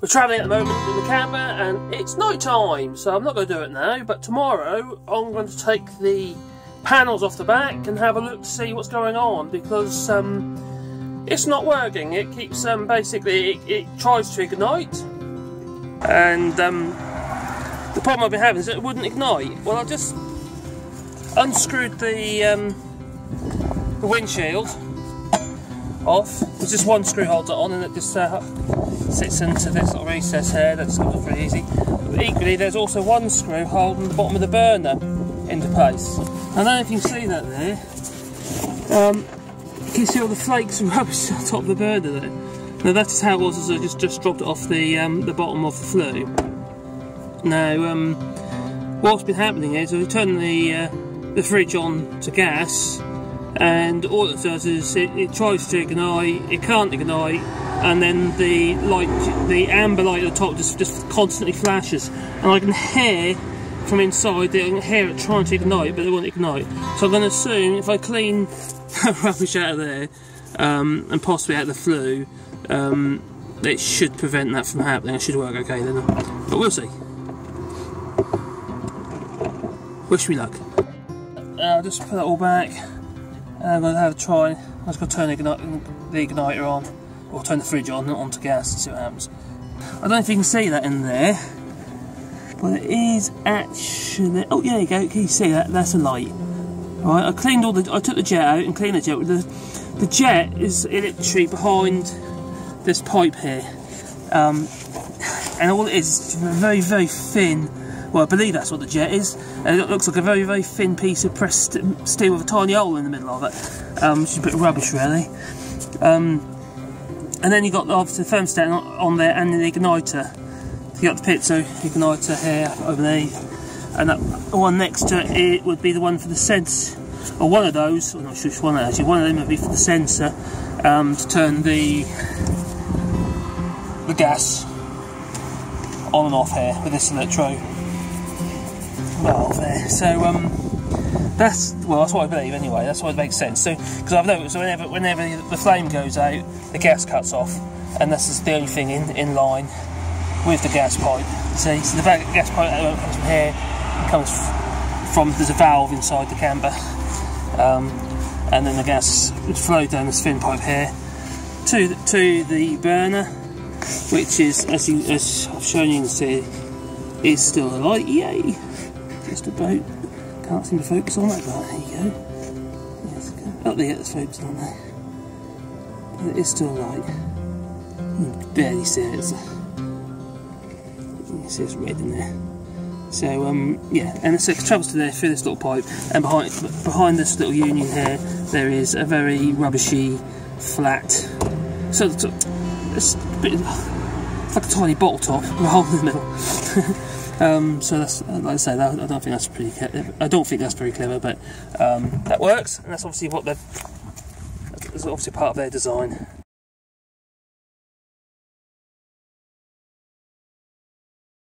We're travelling at the moment in the camper and it's night time, so I'm not going to do it now, but tomorrow I'm going to take the panels off the back and have a look to see what's going on, because it's not working. It keeps basically it tries to ignite, and the problem I've been having is that it wouldn't ignite. Well, I just unscrewed the windshield off. There's just one screw holder on, and it just sits into this little recess here. That's not very easy. But equally, there's also one screw holding the bottom of the burner into place. I don't know if you can see that there. You can see all the flakes and rubbish on top of the burner there. Now that's how it was, as I just dropped it off the bottom of the flue. Now what's been happening is I turn the fridge on to gas, and all it does is it tries to ignite, it can't ignite, and then the light, the amber light at the top just constantly flashes, and I can hear from inside, I can hear it trying to ignite, but it won't ignite. So I'm going to assume if I clean the rubbish out of there and possibly out of the flue, it should prevent that from happening. It should work okay then, but we'll see. Wish me luck. I'll just put that all back. I'm going to have a try. I'm just going to turn the igniter on, or turn the fridge on, not onto gas, and see what happens. I don't know if you can see that in there, but it is actually... oh, yeah, there you go. Can you see that? That's a light. All right, I cleaned all the... I took the jet out and cleaned the jet. The jet is literally behind this pipe here, and all it is very, very thin. Well, I believe that's what the jet is. And it looks like a very, very thin piece of pressed steel with a tiny hole in the middle of it, which is a bit of rubbish, really. And then you've got obviously the thermostat on there and the igniter. You got the piezo igniter here over there, and that one next to it would be the one for the sensor, or one of those. I'm not sure which one actually. One of them would be for the sensor to turn the gas on and off here with this electrode. Well, there. So that's what I believe anyway. That's what makes sense. So because I've noticed whenever the flame goes out, the gas cuts off, and this is the only thing in line with the gas pipe. See, so the gas pipe comes from here. It comes from, there's a valve inside the camber, and then the gas would flow down this thin pipe here to the burner, which is, as I've shown you, can see, is still alight. Yay! Just about. Can't seem to focus on that, but there you go. Yes, go. Up there, that's focused on there. But it is still light. You can barely see it. You can see it's red in there. So, yeah, and so it travels to there through this little pipe, and behind this little union here, there is a very rubbishy, flat, sort of, it's a bit like a tiny bottle top with a hole in the middle. So that's, like I say, that, I don't think that's very clever, but that works, and that's obviously part of their design.